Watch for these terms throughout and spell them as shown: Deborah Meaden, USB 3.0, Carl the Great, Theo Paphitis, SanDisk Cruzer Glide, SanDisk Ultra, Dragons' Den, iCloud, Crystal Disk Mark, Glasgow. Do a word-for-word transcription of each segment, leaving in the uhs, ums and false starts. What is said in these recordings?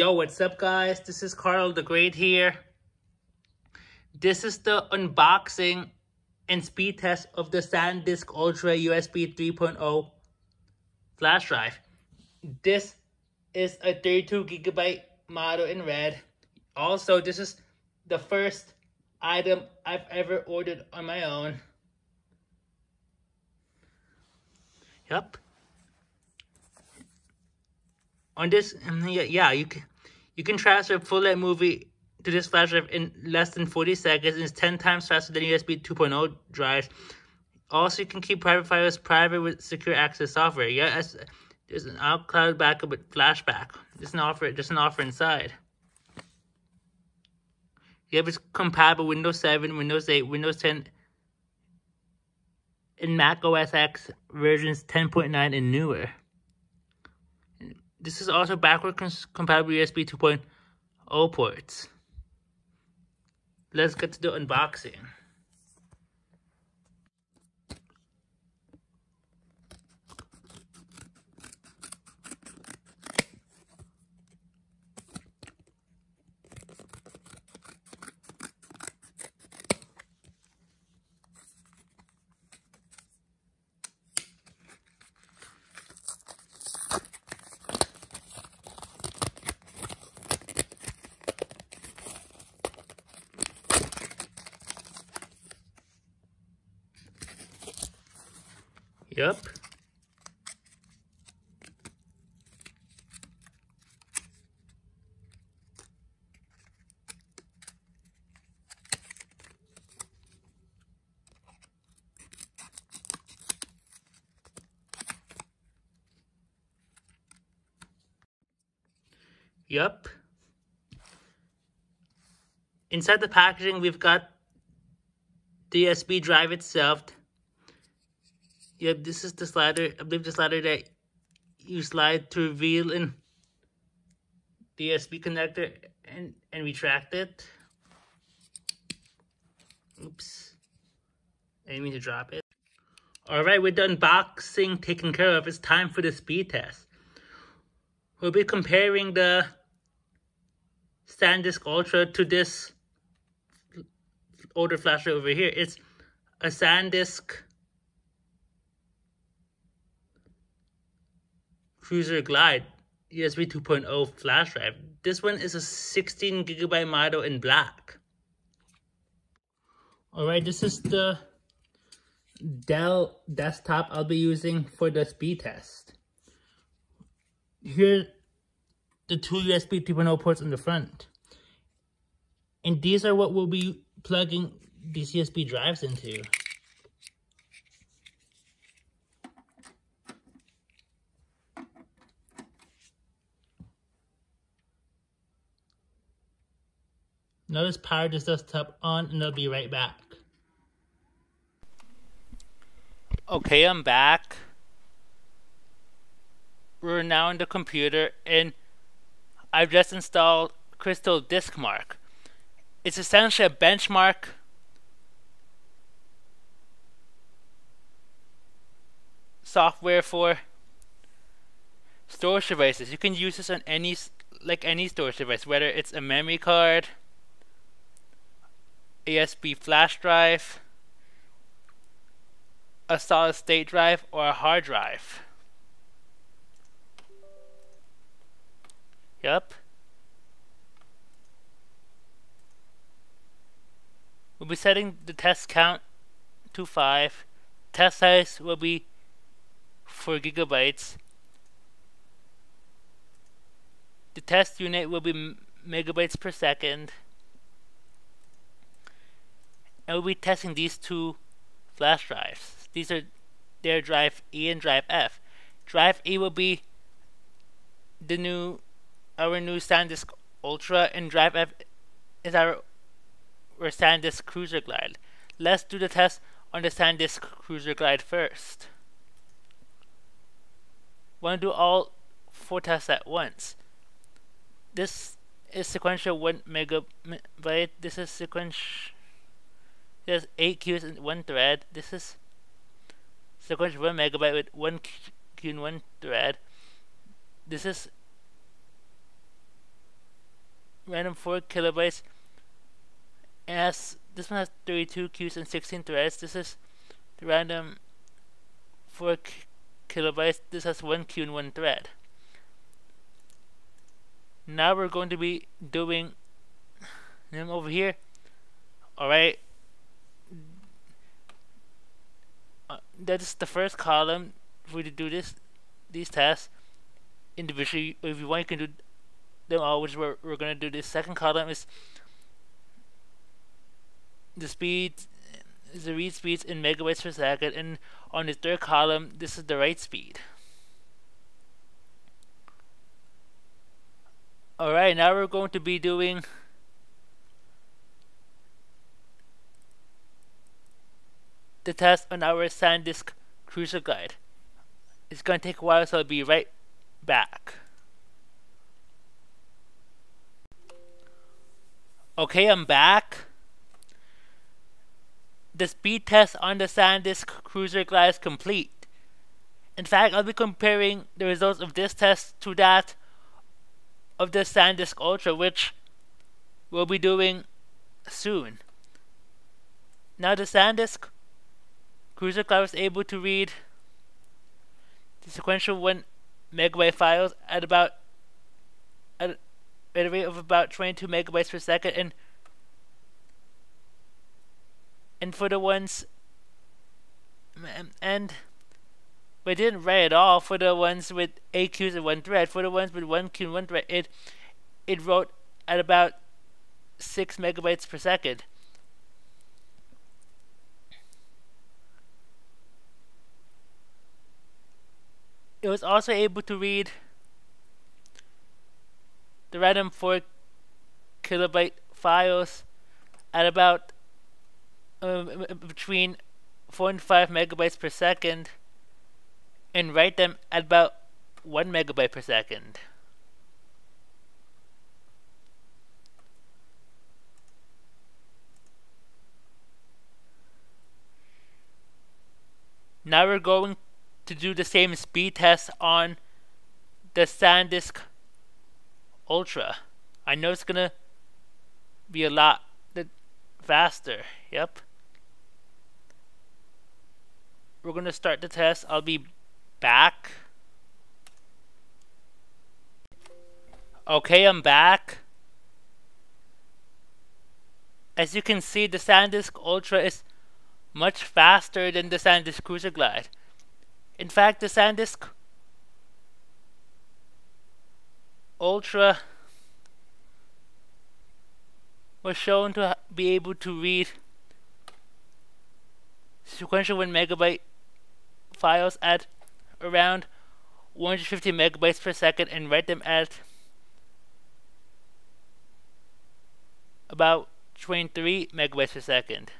Yo, what's up guys? This is Carl the Great here. This is the unboxing and speed test of the SanDisk Ultra U S B three point oh flash drive. This is a thirty-two gigabyte model in red. Also, this is the first item I've ever ordered on my own. Yep. On this, yeah, you can, you can transfer a full-length movie to this flash drive in less than forty seconds. It's ten times faster than U S B two point oh drives. Also, you can keep private files private with secure access software. Yeah, there's an iCloud backup with flashback. There's an offer, there's an offer inside. Yeah, it's compatible with Windows seven, Windows eight, Windows ten, and Mac O S X versions ten point nine and newer. This is also backward compatible U S B two point oh ports. Let's get to the unboxing. Yep. Yep. Inside the packaging, we've got the U S B drive itself. Yep, yeah, this is the slider. I believe the slider that you slide to reveal in the U S B connector and, and retract it. Oops. I didn't mean to drop it. Alright, with the unboxing taken care of, it's time for the speed test. We'll be comparing the SanDisk Ultra to this older flash drive over here. It's a SanDisk Cruzer Glide U S B two point oh flash drive. This one is a sixteen gigabyte model in black. Alright, this is the Dell desktop I'll be using for the speed test. Here are the two U S B three point oh ports on the front. And these are what we'll be plugging these U S B drives into. Now let's power this desktop on and I'll be right back. Okay, I'm back. We're now in the computer and I've just installed Crystal Disk Mark. It's essentially a benchmark software for storage devices. You can use this on any like any storage device, whether it's a memory card, U S B flash drive, a solid state drive, or a hard drive. Yep. We'll be setting the test count to five. Test size will be four gigabytes. The test unit will be megabytes per second. And we'll be testing these two flash drives. These are their drive E and drive F. Drive E will be the new, our new SanDisk Ultra, and drive F is our, our SanDisk Cruzer Glide. Let's do the test on the SanDisk Cruzer Glide first. Want to do all four tests at once. This is sequential one megabyte. This is sequential. There's eight queues in one thread. This is sequential one megabyte with one queue in one thread. This is random four kilobytes. As this one has thirty-two queues and sixteen threads. This is the random four kilobytes. This has one queue and one thread. Now we're going to be doing them over here. Alright. Uh, that is the first column for you to do this, these tasks individually. If you want, you can do them all, which we're, we're going to do. This second column is the speed, the read speeds in megabytes per second, and on the third column, this is the write speed. Alright, now we're going to be doing the test on our SanDisk Cruzer Glide. It's going to take a while, so I'll be right back. Okay, I'm back. The speed test on the SanDisk Cruzer Glide is complete. In fact, I'll be comparing the results of this test to that of the SanDisk Ultra, which we'll be doing soon. Now, the SanDisk Cruzer Glide was able to read the sequential one megabyte files at about at a rate of about twenty-two megabytes per second, and and for the ones and but it didn't write at all for the ones with eight queues and one thread. For the ones with one queue and one thread, it it wrote at about six megabytes per second. It was also able to read the random four kilobyte files at about um, between four and five megabytes per second, and write them at about one megabyte per second. Now we're going to do the same speed test on the SanDisk Ultra. I know it's gonna be a lot faster. Yep. We're gonna start the test. I'll be back. Okay, I'm back. As you can see, the SanDisk Ultra is much faster than the SanDisk Cruzer Glide. In fact, the SanDisk Ultra was shown to be able to read sequential one megabyte files at around one hundred fifty megabytes per second, and write them at about twenty-three megabytes per second.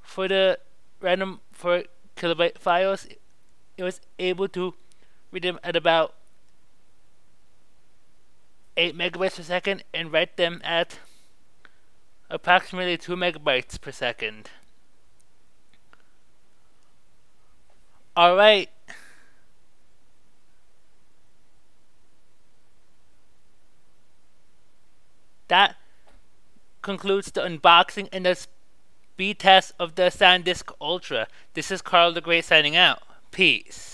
For the random four kilobyte files, it was able to read them at about eight megabytes per second, and write them at approximately two megabytes per second. Alright. That concludes the unboxing and the speed test of the SanDisk Ultra. This is Carl the Great signing out. Peace.